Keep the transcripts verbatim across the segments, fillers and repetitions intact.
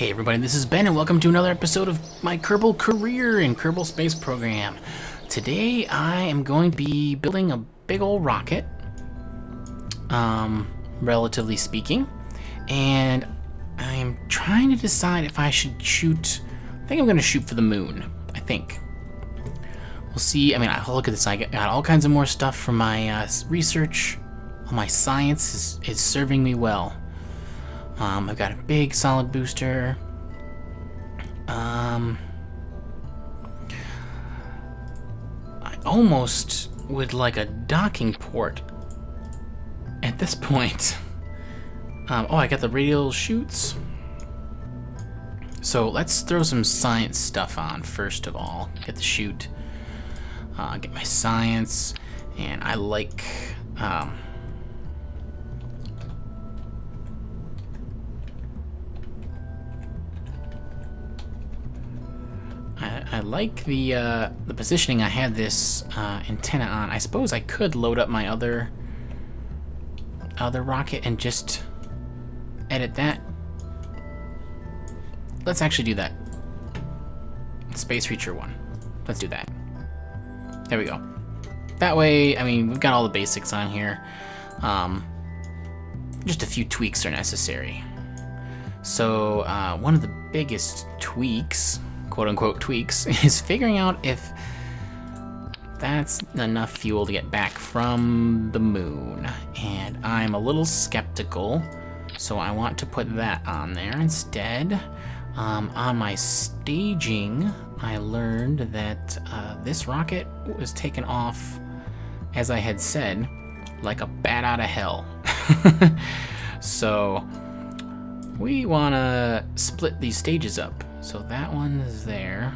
Hey everybody, this is Ben and welcome to another episode of my Kerbal Career and Kerbal Space Program. Today I am going to be building a big old rocket, um, relatively speaking, and I am trying to decide if I should shoot, I think I'm going to shoot for the moon, I think. We'll see. I mean, I'll look at this. I got all kinds of more stuff from my uh, research. All my science is, is serving me well. Um, I've got a big solid booster. Um, I almost would like a docking port at this point. Um, oh, I got the radial chutes. So let's throw some science stuff on first of all. Get the chute. Uh, get my science, and I like um, I, I like the uh, the positioning I had this uh, antenna on. I suppose I could load up my other other rocket and just edit that. Let's actually do that. Space Reacher one. Let's do that. There we go. That way, I mean, we've got all the basics on here. Um, just a few tweaks are necessary. So uh, one of the biggest tweaks, quote unquote tweaks, is figuring out if that's enough fuel to get back from the moon. And I'm a little skeptical, so I want to put that on there instead. Um, on my staging, I learned that uh, this rocket was taken off, as I had said, like a bat out of hell. So we want to split these stages up. So that one is there.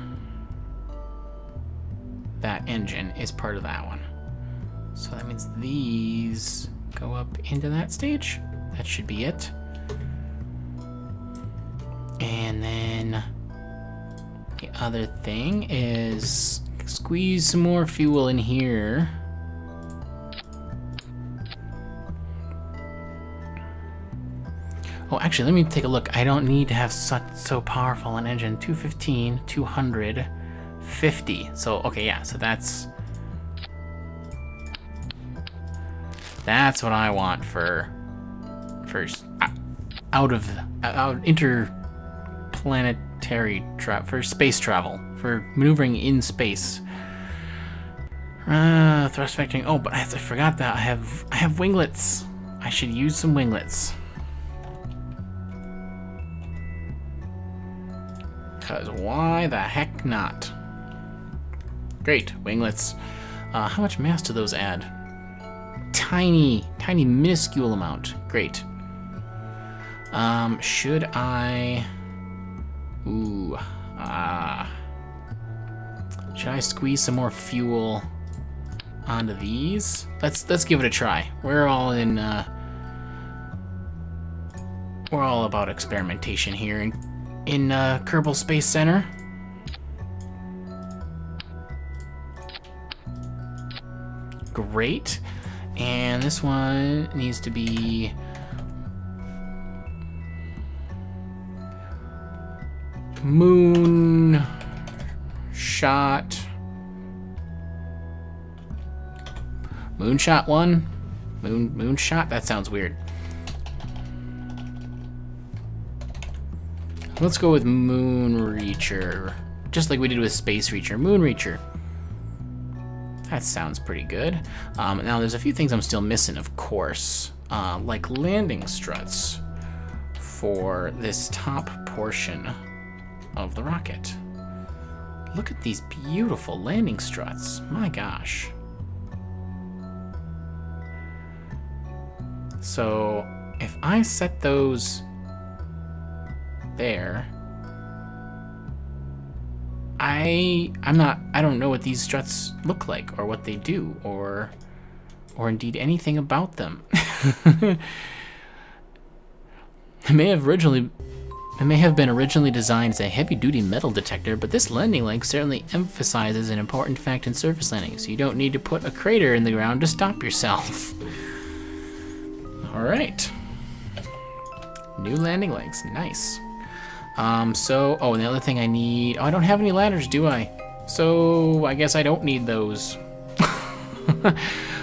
That engine is part of that one. So that means these go up into that stage. That should be it. And then the other thing is squeeze some more fuel in here. Oh, actually, let me take a look. I don't need to have such so powerful an engine. two fifteen, two hundred fifty. So, okay, yeah, so that's that's what I want for first out of out inter planetary travel, for space travel, for maneuvering in space. Uh, thrust vectoring. Oh, but I, to, I forgot that I have I have winglets. I should use some winglets. Cause why the heck not? Great winglets. Uh, how much mass do those add? Tiny, tiny, minuscule amount. Great. Um, should I? Ooh, ah. Uh, should I squeeze some more fuel onto these? Let's let's give it a try. We're all in. Uh, we're all about experimentation here in in uh, Kerbal Space Center. Great, and this one needs to be. Moon shot. Moonshot one? Moon moonshot? That sounds weird. Let's go with Moon Reacher. Just like we did with Space Reacher. Moon Reacher. That sounds pretty good. Um, now there's a few things I'm still missing, of course. Uh, like landing struts for this top portion of the rocket. Look at these beautiful landing struts. My gosh. So if I set those there, I I'm not I don't know what these struts look like or what they do or or indeed anything about them. They may have originally It may have been originally designed as a heavy-duty metal detector, but this landing leg certainly emphasizes an important fact in surface landings. You don't need to put a crater in the ground to stop yourself. All right. New landing legs, nice. Um, so, oh, and the other thing I need... Oh, I don't have any ladders, do I? So, I guess I don't need those.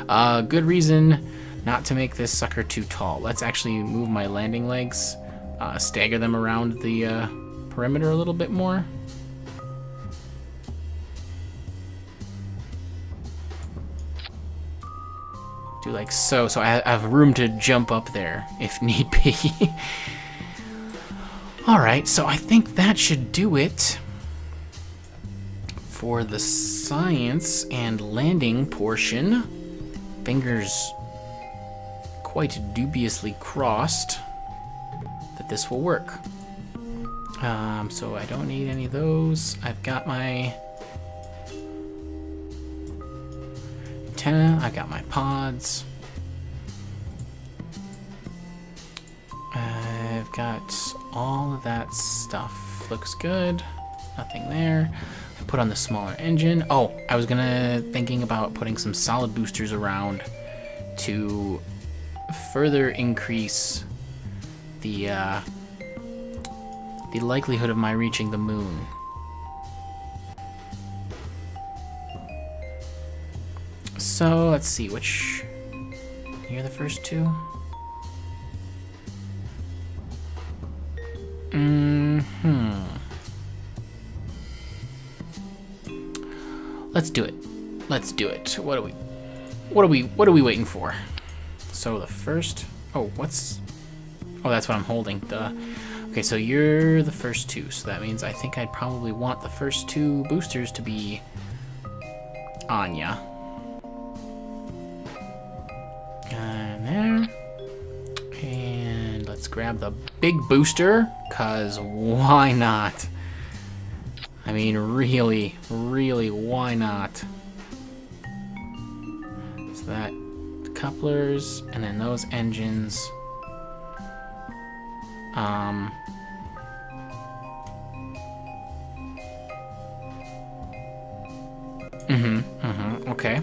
uh, good reason not to make this sucker too tall. Let's actually move my landing legs, uh, stagger them around the uh, perimeter a little bit more. Do like so, so I have room to jump up there if need be. Alright, so I think that should do it for the science and landing portion. Fingers quite dubiously crossed that this will work. Um, so I don't need any of those. I've got my antenna, I've got my pods. I've got all of that stuff. Looks good. Nothing there. I put on the smaller engine. Oh, I was gonna thinking about putting some solid boosters around to further increase the uh, the likelihood of my reaching the moon. So let's see, which, here are the first two? Mm-hmm. Let's do it. Let's do it. What are we, what are we, what are we waiting for? So the first, oh, what's, oh, that's what I'm holding, duh. Okay, so you're the first two, so that means I think I'd probably want the first two boosters to be on ya. And there, and let's grab the big booster, cause why not? I mean, really, really, why not? So that, the couplers, and then those engines. Um. Mm-hmm, mm-hmm, okay.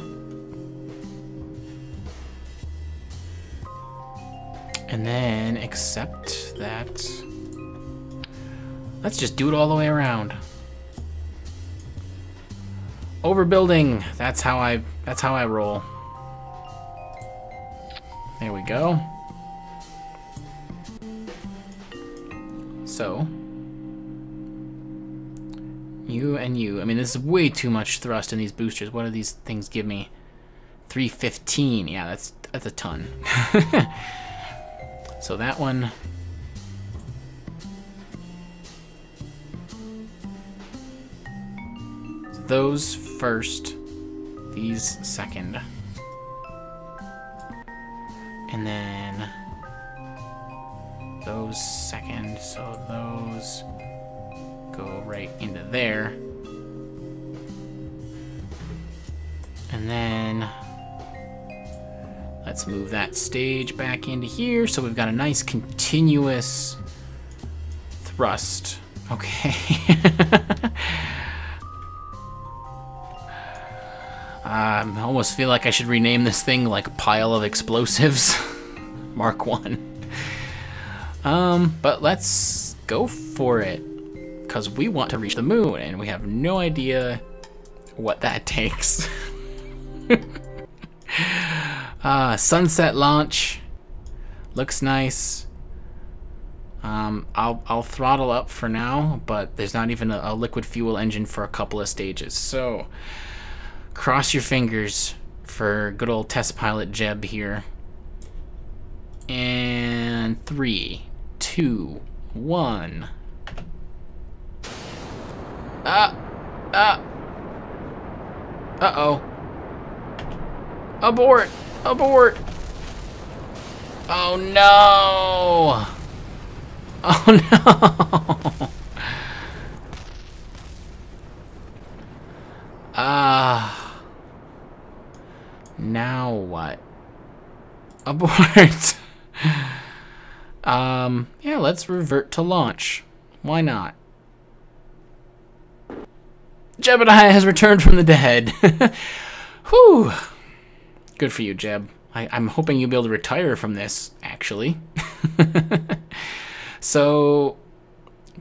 And then accept that. Let's just do it all the way around. Overbuilding. That's how I. That's how I roll. There we go. So you and you. I mean, this is way too much thrust in these boosters. What do these things give me? three fifteen. Yeah, that's that's a ton. So that one, those first, these second, and then those second, so those go right into there, and then let's move that stage back into here, so we've got a nice continuous thrust. Okay. I almost feel like I should rename this thing like Pile of Explosives. Mark one. Um, but let's go for it, because we want to reach the moon, and we have no idea what that takes. Uh, sunset launch looks nice. Um, I'll, I'll throttle up for now, but there's not even a, a liquid fuel engine for a couple of stages. So cross your fingers for good old test pilot Jeb here. And three, two, one. Ah, ah. Uh-oh. Abort. Abort! Oh no! Oh no! Ah! uh, now what? Abort! um, yeah, let's revert to launch. Why not? Jebediah has returned from the dead. Whew! Good for you, Jeb. I, I'm hoping you'll be able to retire from this, actually. So,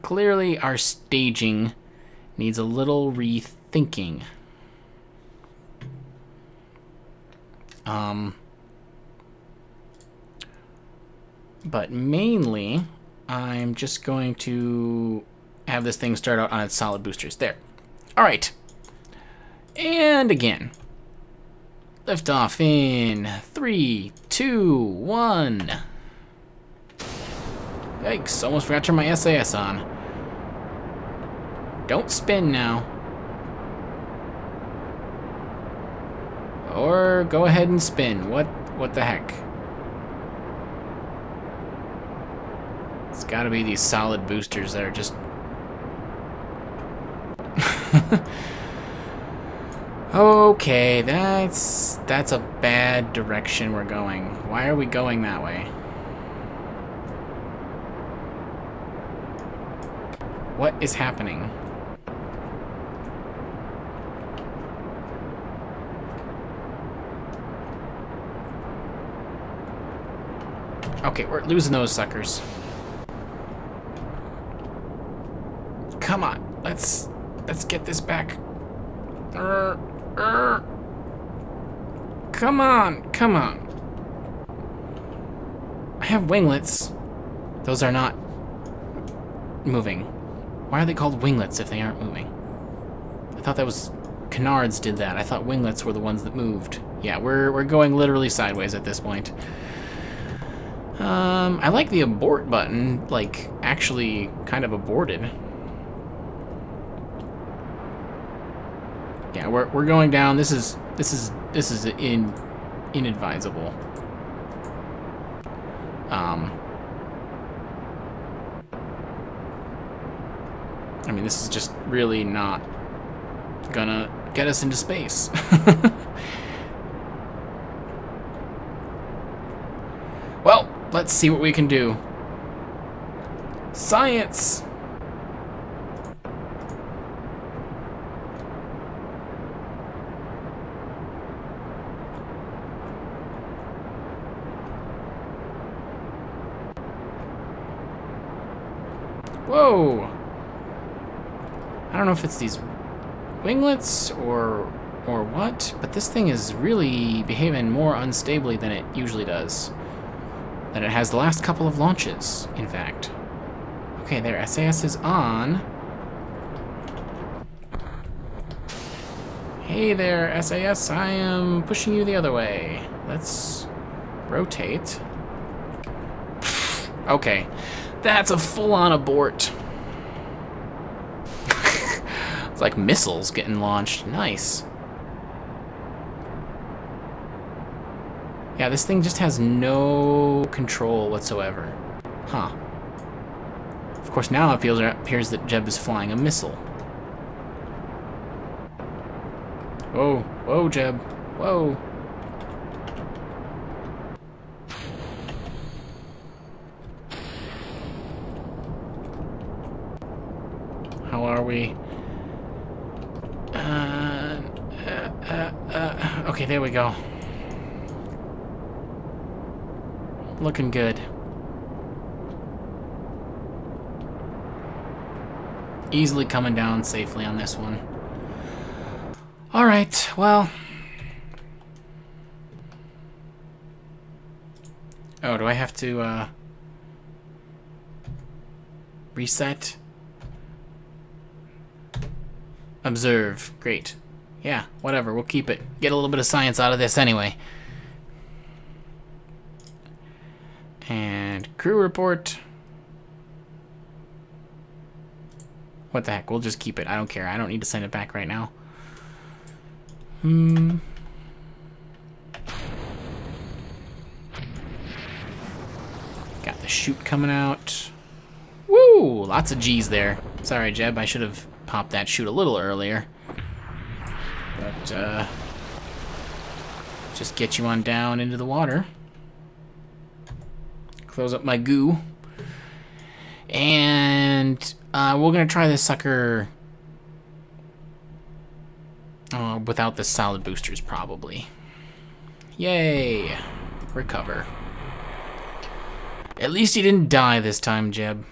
clearly our staging needs a little rethinking. Um, but mainly, I'm just going to have this thing start out on its solid boosters. There. All right. And again. Lift off in three, two, one. Yikes, almost forgot to turn my S A S on. Don't spin now. Or go ahead and spin. What what the heck? It's gotta be these solid boosters that are just okay, that's that's a bad direction we're going. Why are we going that way? What is happening? Okay, we're losing those suckers. Come on, let's let's get this back. Er, er. Come on, come on. I have winglets. Those are not moving. Why are they called winglets if they aren't moving? I thought that was canards did that. I thought winglets were the ones that moved. Yeah, we're we're going literally sideways at this point. Um, I like the abort button, like actually kind of aborted. Yeah, we're we're going down. This is this is this is in inadvisable. Um I mean, this is just really not gonna get us into space. Well, let's see what we can do. Science. Whoa! I don't know if it's these winglets or or what, but this thing is really behaving more unstably than it usually does. Than it has the last couple of launches, in fact. Okay, there, S A S is on. Hey there, S A S, I am pushing you the other way. Let's rotate. Okay. That's a full-on abort. It's like missiles getting launched. Nice. Yeah, this thing just has no control whatsoever. Huh. Of course, now it, feels, it appears that Jeb is flying a missile. Whoa. Whoa, Jeb. Whoa. We, uh, uh, uh, uh, okay, there we go. Looking good. Easily coming down safely on this one. All right, well. Oh, do I have to, uh, reset? Observe. Great. Yeah, whatever. We'll keep it. Get a little bit of science out of this anyway. And crew report. What the heck? We'll just keep it. I don't care. I don't need to send it back right now. Hmm. Got the chute coming out. Woo! Lots of G's there. Sorry, Jeb. I should have popped that chute a little earlier. But, uh, just get you on down into the water. Close up my goo. And uh, we're going to try this sucker uh, without the solid boosters, probably. Yay! Recover. At least you didn't die this time, Jeb.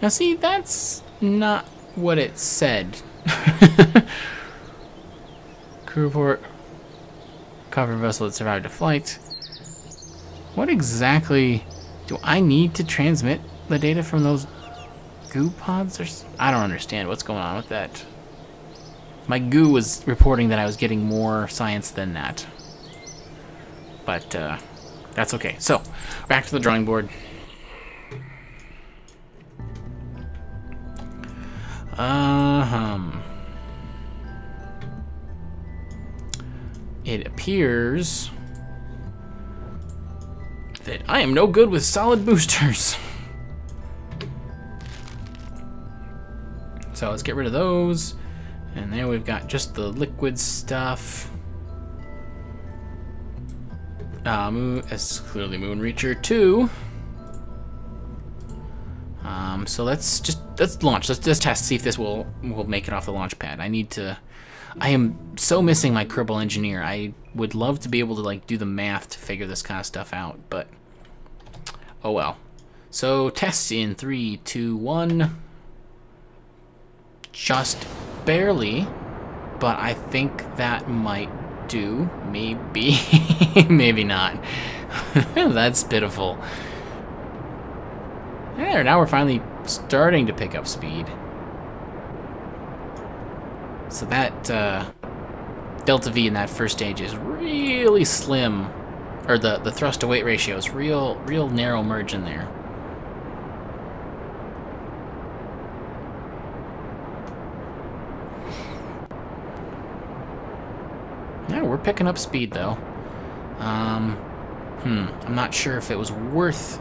Now see, that's not what it said. Crew report. Cover vessel that survived a flight. What exactly do I need to transmit the data from those goo pods? Or I don't understand what's going on with that. My goo was reporting that I was getting more science than that. But uh, that's okay. So, back to the drawing board. Um, it appears that I am no good with solid boosters. So let's get rid of those. And there we've got just the liquid stuff. Uh, moon, that's clearly Moon Reacher two. Um, so let's just let's launch. Let's just test, see if this will will make it off the launch pad. I need to. I am so missing my Kerbal engineer. I would love to be able to like do the math to figure this kind of stuff out, but oh well. So tests in three, two, one. Just barely, but I think that might do. Maybe, maybe not. That's pitiful. There, now we're finally starting to pick up speed. So that uh, delta V in that first stage is really slim, or the the thrust to weight ratio is real, real narrow merge in there. Yeah, we're picking up speed though. Um, hmm, I'm not sure if it was worth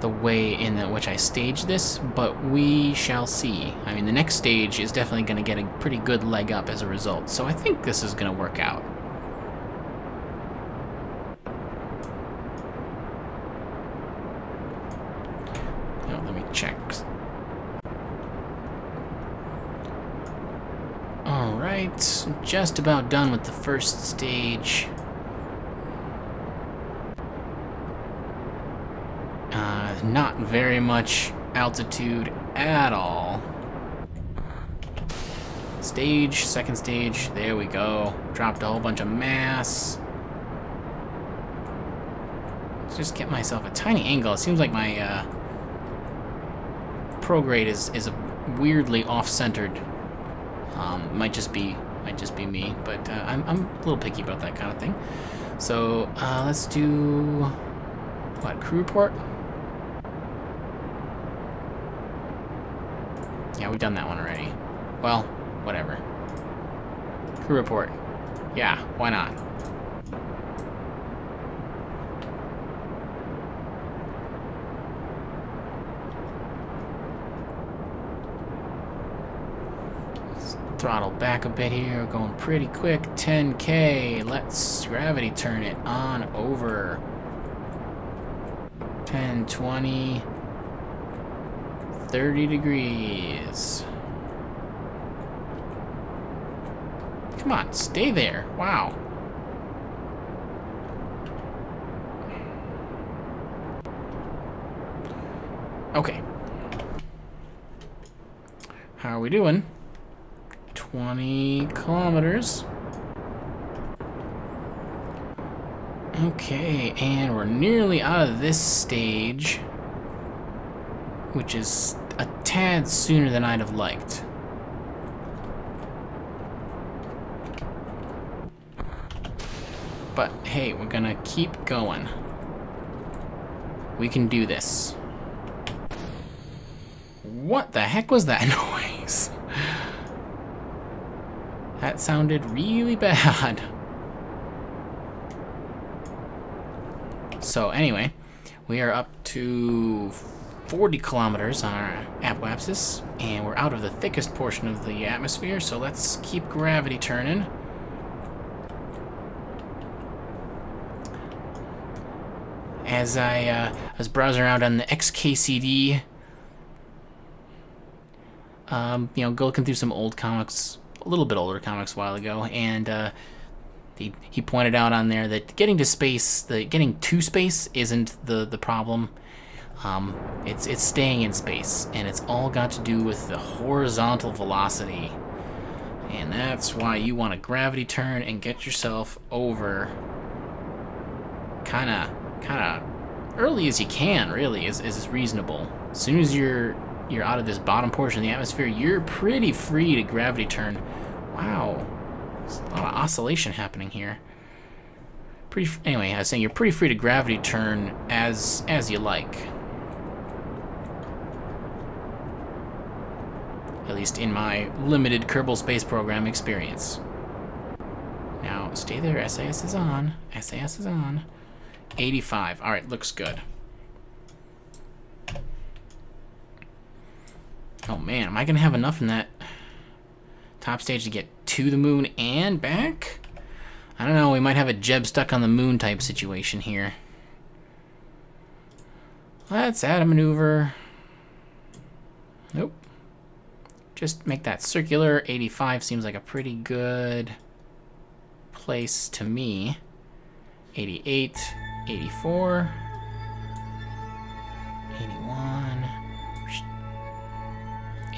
the way in which I staged this, but we shall see. I mean, the next stage is definitely going to get a pretty good leg up as a result, so I think this is going to work out. Now, let me check. Alright, just about done with the first stage. Not very much altitude at all. Stage, second stage, there we go. Dropped a whole bunch of mass. Just get myself a tiny angle. It seems like my uh, prograde is is weirdly off-centered. Um, might just be might just be me, but uh, I'm I'm a little picky about that kind of thing. So uh, let's do what, crew report. Yeah, we've done that one already. Well, whatever. Crew report. Yeah, why not? Let's throttle back a bit here. We're going pretty quick. ten K. Let's gravity turn it on over. ten, twenty... thirty degrees. Come on, stay there. Wow. Okay. How are we doing? twenty kilometers. Okay, and we're nearly out of this stage, which is a tad sooner than I'd have liked. But hey, we're gonna keep going. We can do this. What the heck was that noise? That sounded really bad. So anyway, we are up to forty kilometers on our apoapsis, and we're out of the thickest portion of the atmosphere, so let's keep gravity turning. As I uh, was browsing around on the X K C D, um, you know, go looking through some old comics, a little bit older comics a while ago, and uh, he, he pointed out on there that getting to space, the getting to space isn't the, the problem. Um, it's, it's staying in space, and it's all got to do with the horizontal velocity. And that's why you want to gravity turn and get yourself over kind of kind of early as you can, really, is, is reasonable. As soon as you're, you're out of this bottom portion of the atmosphere, you're pretty free to gravity turn. Wow. There's a lot of oscillation happening here. Pretty, anyway, I was saying you're pretty free to gravity turn as as you like. At least in my limited Kerbal Space Program experience. Now, stay there. S A S is on. S A S is on. eighty-five. All right, looks good. Oh, man. Am I going to have enough in that top stage to get to the moon and back? I don't know. We might have a Jeb stuck on the moon type situation here. Let's add a maneuver. Nope. Just make that circular. eighty-five seems like a pretty good place to me. eighty-eight, eighty-four, eighty-one,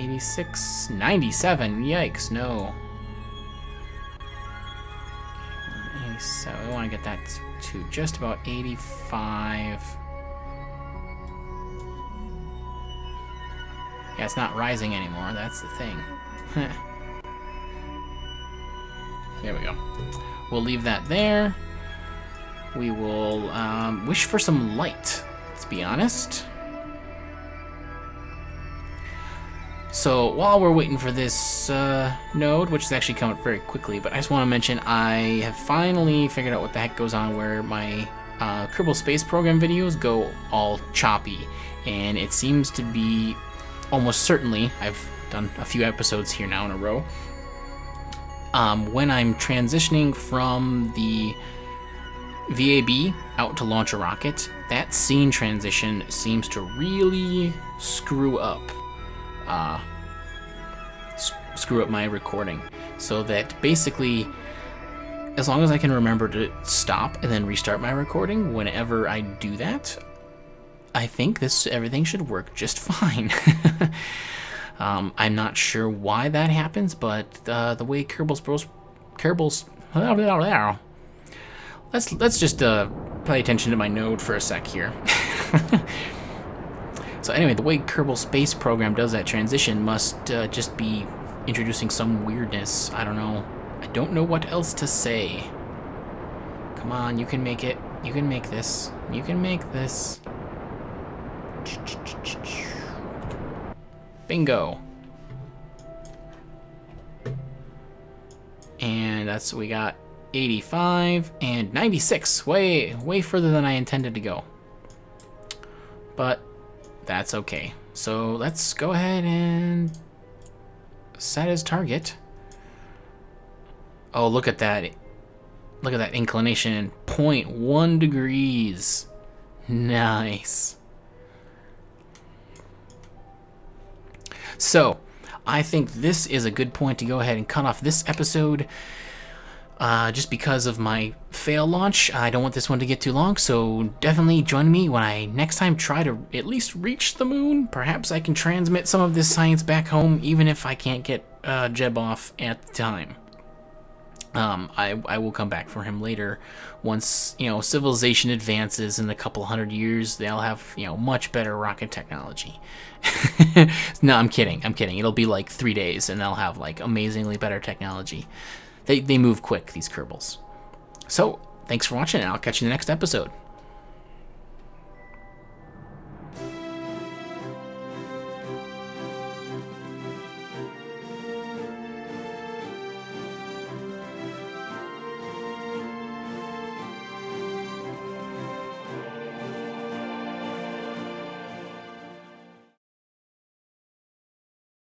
eighty-six, ninety-seven. Yikes, no. So we want to get that to just about eighty-five. Yeah, it's not rising anymore. That's the thing. There we go. We'll leave that there. We will um, wish for some light, let's be honest. So while we're waiting for this uh, node, which is actually coming up very quickly, but I just want to mention I have finally figured out what the heck goes on where my uh, Kerbal Space Program videos go all choppy. And it seems to be almost certainly, I've done a few episodes here now in a row, um, when I'm transitioning from the V A B out to launch a rocket, that scene transition seems to really screw up. Uh, screw up my recording, so that basically as long as I can remember to stop and then restart my recording whenever I do that, I think this everything should work just fine. um, I'm not sure why that happens, but uh, the way Kerbal's bros, Kerbal's let's let's just uh, pay attention to my node for a sec here. So anyway, the way Kerbal Space Program does that transition must uh, just be introducing some weirdness. I don't know. I don't know what else to say. Come on, you can make it. You can make this. You can make this. Bingo. And that's we got eighty-five and ninety-six. Way, way further than I intended to go. But that's okay. So let's go ahead and set his target. Oh, look at that. Look at that inclination. zero point one degrees. Nice. So I think this is a good point to go ahead and cut off this episode. Uh, just because of my fail launch, I don't want this one to get too long, so definitely join me when I next time try to at least reach the moon. Perhaps I can transmit some of this science back home, even if I can't get uh, Jeb off at the time. Um, I, I will come back for him later. Once, you know, civilization advances in a couple hundred years, they'll have, you know, much better rocket technology. No, I'm kidding. I'm kidding. It'll be like three days, and they'll have, like, amazingly better technology. They, they move quick, these Kerbals. So, thanks for watching, and I'll catch you in the next episode.